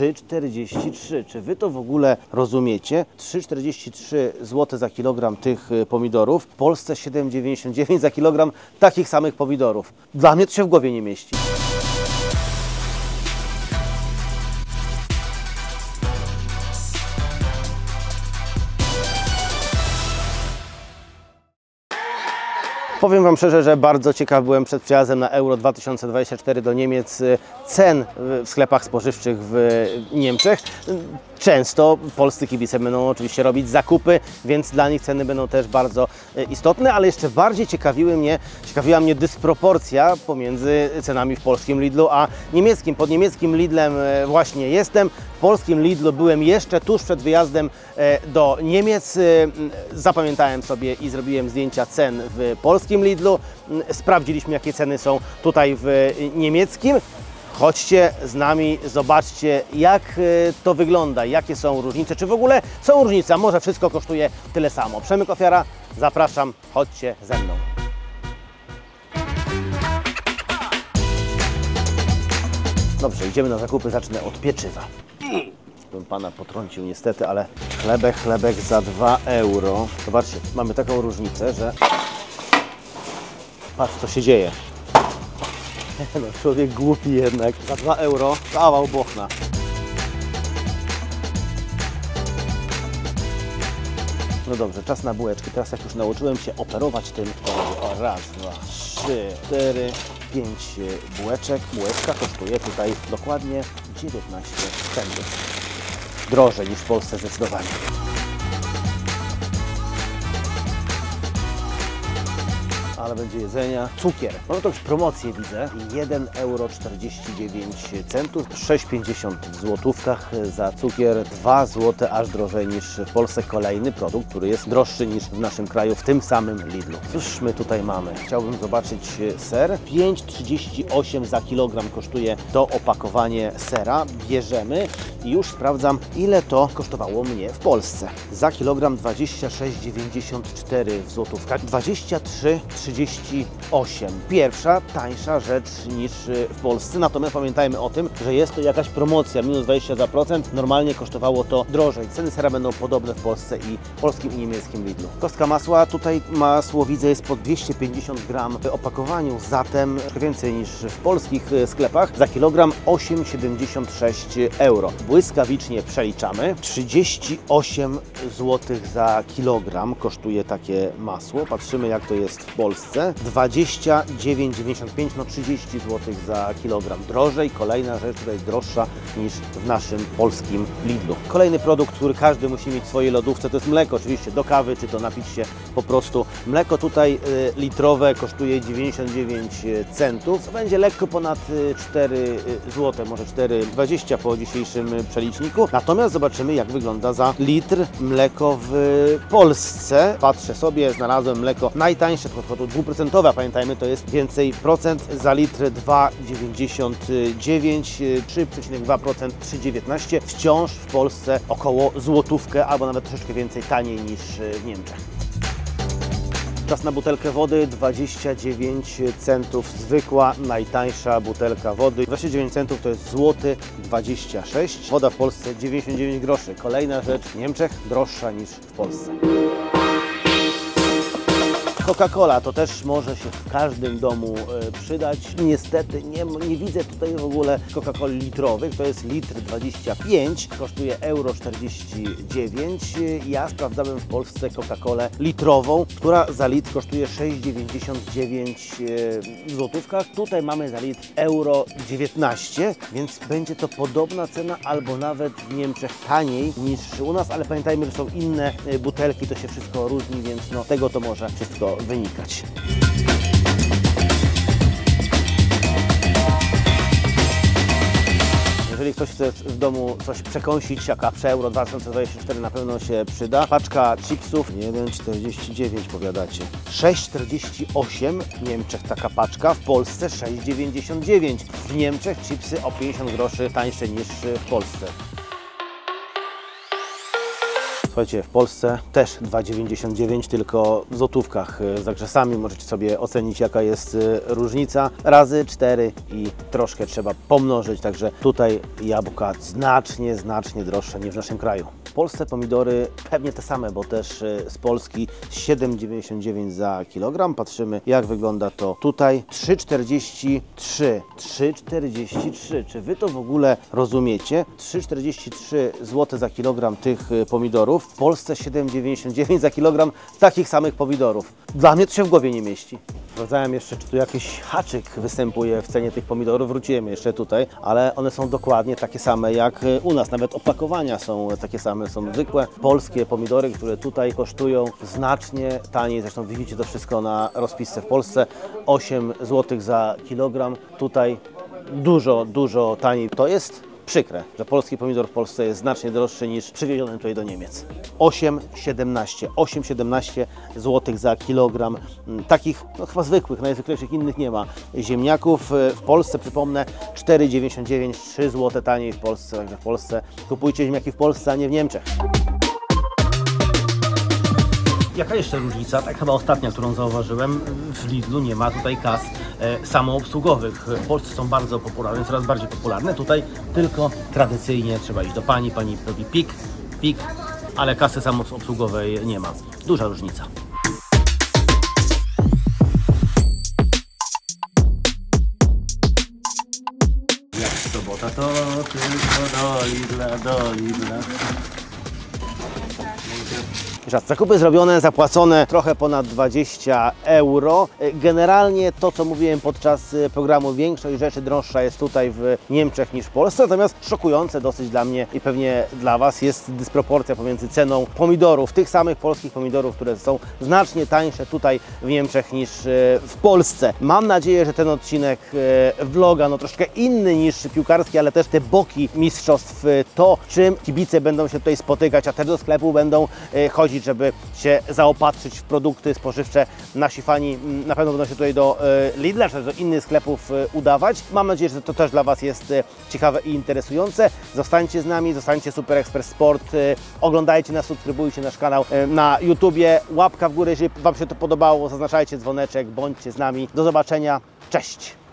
3,43. Czy Wy to w ogóle rozumiecie? 3,43 zł za kilogram tych pomidorów. W Polsce 7,99 za kilogram takich samych pomidorów. Dla mnie to się w głowie nie mieści. Powiem Wam szczerze, że bardzo ciekaw byłem przed przyjazdem na Euro 2024 do Niemiec cen w sklepach spożywczych w Niemczech. Często polscy kibice będą oczywiście robić zakupy, więc dla nich ceny będą też bardzo istotne, ale jeszcze bardziej ciekawiła mnie dysproporcja pomiędzy cenami w polskim Lidlu a niemieckim. Pod niemieckim Lidlem właśnie jestem, w polskim Lidlu byłem jeszcze tuż przed wyjazdem do Niemiec. Zapamiętałem sobie i zrobiłem zdjęcia cen w polskim Lidlu. Sprawdziliśmy, jakie ceny są tutaj w niemieckim. Chodźcie z nami, zobaczcie, jak to wygląda, jakie są różnice, czy w ogóle są różnice, a może wszystko kosztuje tyle samo. Przemyk Ofiara, zapraszam, chodźcie ze mną. Dobrze, idziemy na zakupy, zacznę od pieczywa. Bym Pana potrącił niestety, ale chlebek za 2 euro. Zobaczcie, mamy taką różnicę, że... Patrz, co się dzieje. No, człowiek głupi jednak. Za 2 euro kawał bochna. No dobrze, czas na bułeczki. Teraz jak już nauczyłem się operować tym, to raz, dwa, trzy, cztery, pięć bułeczek. Bułeczka kosztuje tutaj dokładnie 19 centów. Drożej niż w Polsce zdecydowanie. Ale będzie jedzenia. Cukier. Mam jakąś promocję, widzę. 1,49 euro. 6,50 w złotówkach za cukier. 2 zł aż drożej niż w Polsce. Kolejny produkt, który jest droższy niż w naszym kraju, w tym samym Lidlu. Cóż my tutaj mamy? Chciałbym zobaczyć ser. 5,38 za kilogram kosztuje to opakowanie sera. Bierzemy i już sprawdzam, ile to kosztowało mnie w Polsce. Za kilogram 26,94 w złotówkach. 23,38. Pierwsza, tańsza rzecz niż w Polsce. Natomiast pamiętajmy o tym, że jest to jakaś promocja. Minus 20%. Normalnie kosztowało to drożej. Ceny sera będą podobne w Polsce i polskim i niemieckim Lidlu. Kostka masła. Tutaj masłowidzę jest po 250 gram w opakowaniu. Zatem więcej niż w polskich sklepach. Za kilogram 8,76 euro. Błyskawicznie przeliczamy. 38 zł za kilogram kosztuje takie masło. Patrzymy, jak to jest w Polsce. 29,95, no 30 zł za kilogram. Drożej, kolejna rzecz, która jest droższa niż w naszym polskim Lidlu. Kolejny produkt, który każdy musi mieć w swojej lodówce, to jest mleko. Oczywiście do kawy, czy to napić się po prostu. Mleko tutaj litrowe kosztuje 99 centów. To będzie lekko ponad 4 zł, może 4,20 po dzisiejszym przeliczniku. Natomiast zobaczymy, jak wygląda za litr mleko w Polsce. Patrzę sobie, znalazłem mleko najtańsze, to 2%, pamiętajmy, to jest więcej procent, za litr 2,99, 3,2%, 3,19, wciąż w Polsce około złotówkę albo nawet troszeczkę więcej taniej niż w Niemczech. Czas na butelkę wody, 29 centów, zwykła, najtańsza butelka wody. 29 centów to jest złoty 26, woda w Polsce 99 groszy. Kolejna rzecz w Niemczech droższa niż w Polsce. Coca-Cola to też może się w każdym domu przydać. Niestety nie widzę tutaj w ogóle Coca-Coli litrowych. To jest litr 25, kosztuje euro 49. Ja sprawdzałem w Polsce Coca-Colę litrową, która za litr kosztuje 6,99 złotówka. Tutaj mamy za litr euro 19, więc będzie to podobna cena albo nawet w Niemczech taniej niż u nas, ale pamiętajmy, że są inne butelki, to się wszystko różni, więc no, tego to może wszystko wynikać. Jeżeli ktoś chce w domu coś przekąsić, jaka przy Euro 2024 na pewno się przyda. Paczka chipsów 1,49 powiadacie. 6,48 w Niemczech taka paczka, w Polsce 6,99. W Niemczech chipsy o 50 groszy tańsze niż w Polsce. słuchajcie, w Polsce też 2,99, tylko w złotówkach z zakrzesami. Możecie sobie ocenić, jaka jest różnica. Razy 4 i troszkę trzeba pomnożyć, także tutaj jabłka znacznie droższe niż w naszym kraju. W Polsce pomidory pewnie te same, bo też z Polski 7,99 za kilogram. Patrzymy, jak wygląda to tutaj. 3,43. Czy Wy to w ogóle rozumiecie? 3,43 zł za kilogram tych pomidorów. W Polsce 7,99 za kilogram takich samych pomidorów. Dla mnie to się w głowie nie mieści. Sprawdzałem jeszcze, czy tu jakiś haczyk występuje w cenie tych pomidorów. Wróciłem jeszcze tutaj, ale one są dokładnie takie same jak u nas. Nawet opakowania są takie same. Są zwykłe polskie pomidory, które tutaj kosztują znacznie taniej. Zresztą widzicie to wszystko na rozpisce. W Polsce 8 zł za kilogram. Tutaj dużo taniej. To jest przykre, że polski pomidor w Polsce jest znacznie droższy niż przywieziony tutaj do Niemiec. 8,17 zł za kilogram takich, no chyba zwykłych, najzwyklejszych, innych nie ma ziemniaków. W Polsce, przypomnę, 4,99, 3 zł taniej w Polsce, także w Polsce kupujcie ziemniaki w Polsce, a nie w Niemczech. Jaka jeszcze różnica, tak chyba ostatnia, którą zauważyłem, w Lidlu nie ma tutaj kas samoobsługowych. W Polsce są bardzo popularne, coraz bardziej popularne. Tutaj tylko tradycyjnie trzeba iść do pani robi pik, ale kasy samoobsługowej nie ma. Duża różnica. Jak sobota, to tylko do Lidla. Zakupy zrobione, zapłacone trochę ponad 20 euro. Generalnie to, co mówiłem podczas programu, większość rzeczy droższa jest tutaj w Niemczech niż w Polsce, natomiast szokujące dosyć dla mnie i pewnie dla Was jest dysproporcja pomiędzy ceną pomidorów, tych samych polskich pomidorów, które są znacznie tańsze tutaj w Niemczech niż w Polsce. Mam nadzieję, że ten odcinek vloga, no troszkę inny niż piłkarski, ale też te boki mistrzostw, to czym kibice będą się tutaj spotykać, a też do sklepu będą chodzić, żeby się zaopatrzyć w produkty spożywcze. Nasi fani na pewno będą się tutaj do Lidla czy do innych sklepów udawać. Mam nadzieję, że to też dla Was jest ciekawe i interesujące. Zostańcie z nami, zostańcie Super Express Sport, oglądajcie nas, subskrybujcie nasz kanał na YouTubie. Łapka w górę, jeżeli Wam się to podobało, zaznaczajcie dzwoneczek, bądźcie z nami. Do zobaczenia, cześć!